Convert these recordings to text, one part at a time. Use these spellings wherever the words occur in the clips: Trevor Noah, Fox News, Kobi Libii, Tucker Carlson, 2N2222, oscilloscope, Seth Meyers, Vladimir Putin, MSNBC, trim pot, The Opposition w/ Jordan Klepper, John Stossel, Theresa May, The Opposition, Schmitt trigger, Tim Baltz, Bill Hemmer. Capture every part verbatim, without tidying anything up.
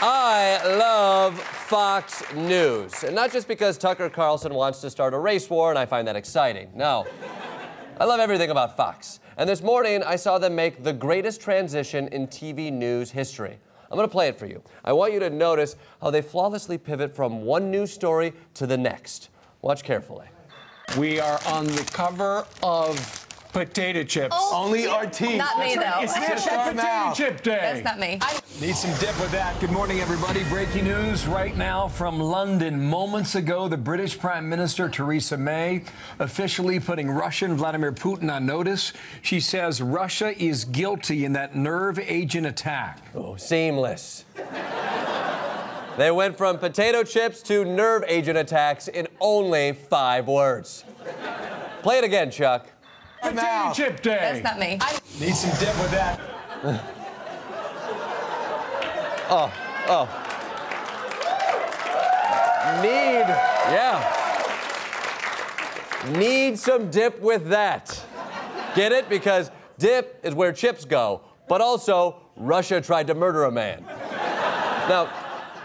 I love Fox News. And not just because Tucker Carlson wants to start a race war and I find that exciting. No. I love everything about Fox. And this morning, I saw them make the greatest transition in T V news history. I'm going to play it for you. I want you to notice how they flawlessly pivot from one news story to the next. Watch carefully. We are on the cover of potato chips. Oh, only yeah. Our teeth. Not me, right. Though. It's just our mouth. Potato chip day. That's not me. I need some dip with that. Good morning, everybody. Breaking news right now from London. Moments ago, the British Prime Minister, Theresa May, officially putting Russian Vladimir Putin on notice. She says Russia is guilty in that nerve agent attack. Oh, seamless. They went from potato chips to nerve agent attacks in only five words. Play it again, Chuck. Potato chip day. That's not me. I need some dip with that. oh, oh. Need, yeah. Need some dip with that. Get it? Because dip is where chips go, but also Russia tried to murder a man. Now,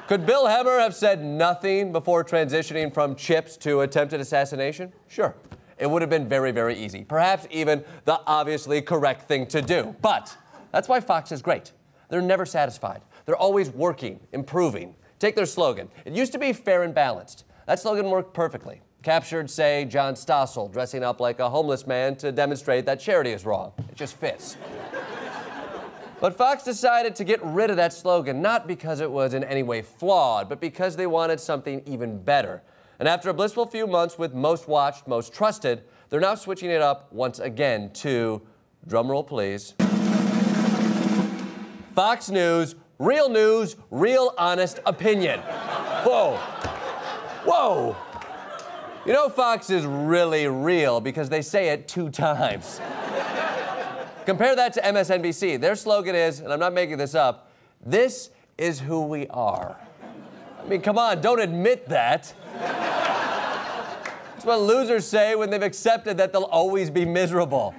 could Bill Hemmer have said nothing before transitioning from chips to attempted assassination? Sure. It would have been very, very easy. Perhaps even the obviously correct thing to do. But that's why Fox is great. They're never satisfied. They're always working, improving. Take their slogan. It used to be fair and balanced. That slogan worked perfectly. Captured, say, John Stossel dressing up like a homeless man to demonstrate that charity is wrong. It just fits. But Fox decided to get rid of that slogan, not because it was in any way flawed, but because they wanted something even better. And after a blissful few months with most watched, most trusted, they're now switching it up once again to, drumroll please, Fox News, real news, real honest opinion. Whoa. Whoa. You know Fox is really real because they say it two times. Compare that to M S N B C. Their slogan is, and I'm not making this up, this is who we are. I mean, come on, don't admit that. That's what losers say when they've accepted that they'll always be miserable.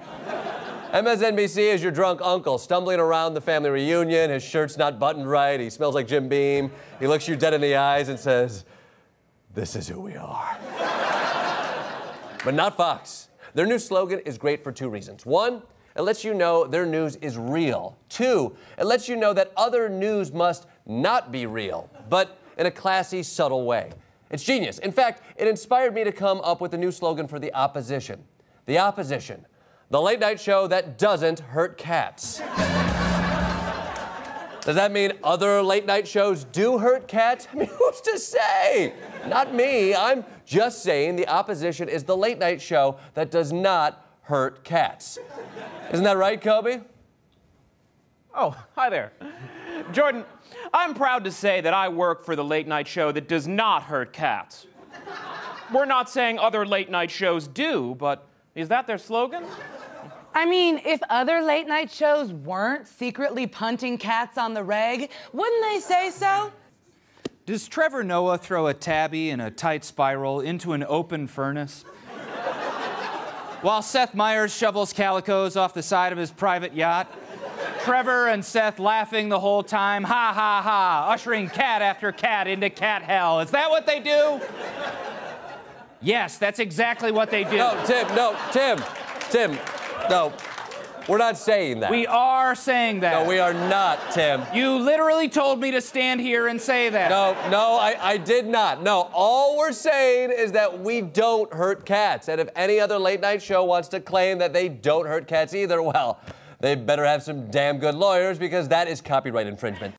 M S N B C is your drunk uncle stumbling around the family reunion. His shirt's not buttoned right. He smells like Jim Beam. He looks you dead in the eyes and says, this is who we are. But not Fox. Their new slogan is great for two reasons. One, it lets you know their news is real. Two, it lets you know that other news must not be real, but in a classy, subtle way. It's genius. In fact, it inspired me to come up with a new slogan for The Opposition. The Opposition, the late night show that doesn't hurt cats. Does that mean other late night shows do hurt cats? I mean, who's to say? Not me. I'm just saying The Opposition is the late night show that does not hurt cats. Isn't that right, Kobe? Oh, hi there. Jordan, I'm proud to say that I work for the late night show that does not hurt cats. We're not saying other late night shows do, but is that their slogan? I mean, if other late night shows weren't secretly punting cats on the reg, wouldn't they say so? Does Trevor Noah throw a tabby in a tight spiral into an open furnace? While Seth Meyers shovels calicos off the side of his private yacht, Trevor and Seth laughing the whole time, ha, ha, ha, ushering cat after cat into cat hell. Is that what they do? Yes, that's exactly what they do. No, Tim, no, Tim, Tim, no. We're not saying that. We are saying that. No, we are not, Tim. You literally told me to stand here and say that. No, no, I, I did not. No, all we're saying is that we don't hurt cats. And if any other late night show wants to claim that they don't hurt cats either, well, they better have some damn good lawyers because that is copyright infringement.